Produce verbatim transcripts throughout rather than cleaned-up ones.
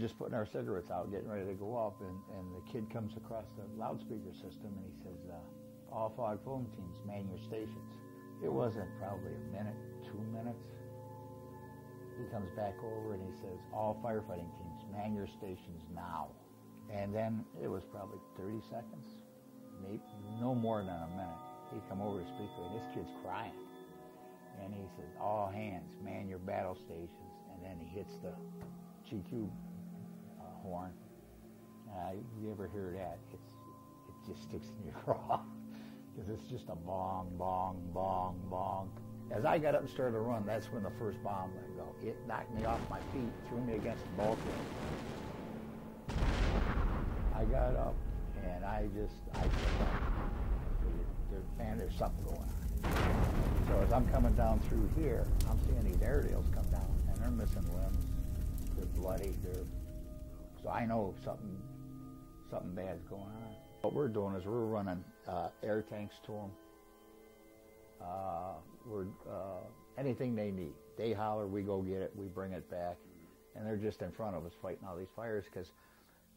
just putting our cigarettes out, getting ready to go off, and, and the kid comes across the loudspeaker system, and he says, uh, all fog phone teams, man your stations. It wasn't probably a minute, two minutes. He comes back over and he says, all firefighting teams, man your stations now. And then it was probably thirty seconds, maybe no more than a minute. He come over to speak to me, this kid's crying. And he says, all hands, man your battle stations. And then he hits the G Q uh, horn. Uh, you ever hear that? It's, it just sticks in your craw. Because it's just a bong, bong, bong, bong. As I got up and started to run, that's when the first bomb let go. It knocked me off my feet, threw me against the bulkhead. I got up and I just, I said, man, there's something going on. So as I'm coming down through here, I'm seeing these Airedales come down and they're missing limbs. They're bloody. They're, so I know something, something bad's going on. What we're doing is we're running uh, air tanks to them. Uh, we're, uh, anything they need. They holler, we go get it, we bring it back. And they're just in front of us fighting all these fires, because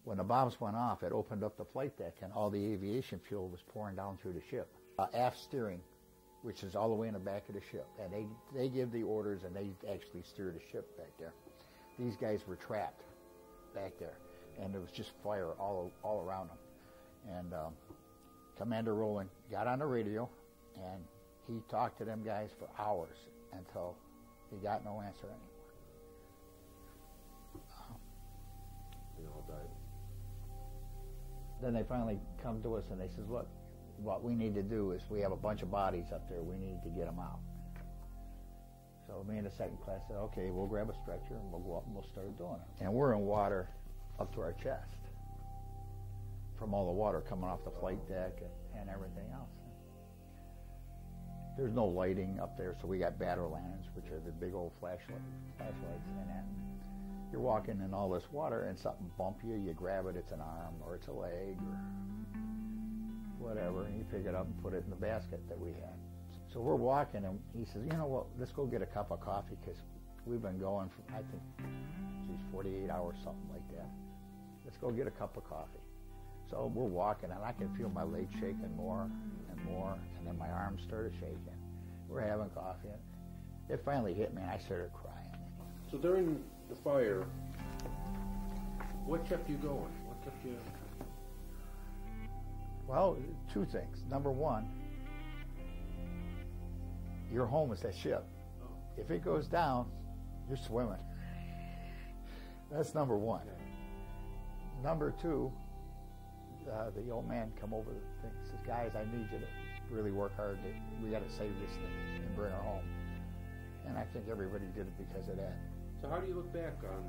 when the bombs went off, it opened up the flight deck and all the aviation fuel was pouring down through the ship. Uh, aft steering, which is all the way in the back of the ship. And they, they give the orders and they actually steer the ship back there. These guys were trapped back there. And there was just fire all, all around them. And um, Commander Roland got on the radio and he talked to them guys for hours until he got no answer anymore. Um, they all died. Then they finally come to us and they says, look, what we need to do is we have a bunch of bodies up there. We need to get them out. So me and the second class said, okay, we'll grab a stretcher and we'll go up and we'll start doing it. And we're in water up to our chest from all the water coming off the flight deck and, and everything else. There's no lighting up there, so we got batter lanterns, which are the big old flashlight, flashlights. And then you're walking in all this water and something bump you, you grab it, it's an arm or it's a leg or whatever, and you pick it up and put it in the basket that we had. So we're walking and he says, you know what, let's go get a cup of coffee, because we've been going for, I think, geez, forty-eight hours, something like that. Let's go get a cup of coffee. So we're walking, and I can feel my leg shaking more and more, and then my arms started shaking. We're having coffee, and it finally hit me, and I started crying. So during the fire, what kept you going? What kept you... Well, two things. Number one, your home is that ship. Oh. If it goes down, you're swimming. That's number one. Okay. Number two, Uh, the old man come over the thing and says, guys, I need you to really work hard. To, we got to save this thing and bring her home. And I think everybody did it because of that. So how do you look back on?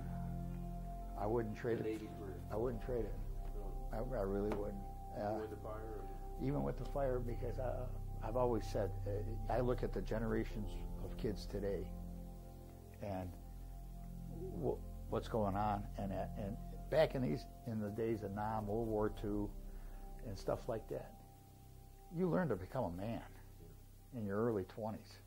I wouldn't trade it. eighty-three? I wouldn't trade it. No. I, I really wouldn't. Uh, even with the fire? Or? Even with the fire, because I, I've always said, uh, I look at the generations of kids today and w what's going on, and that, and back in these, in the days of Nam, World War Two, and stuff like that, you learn to become a man in your early twenties.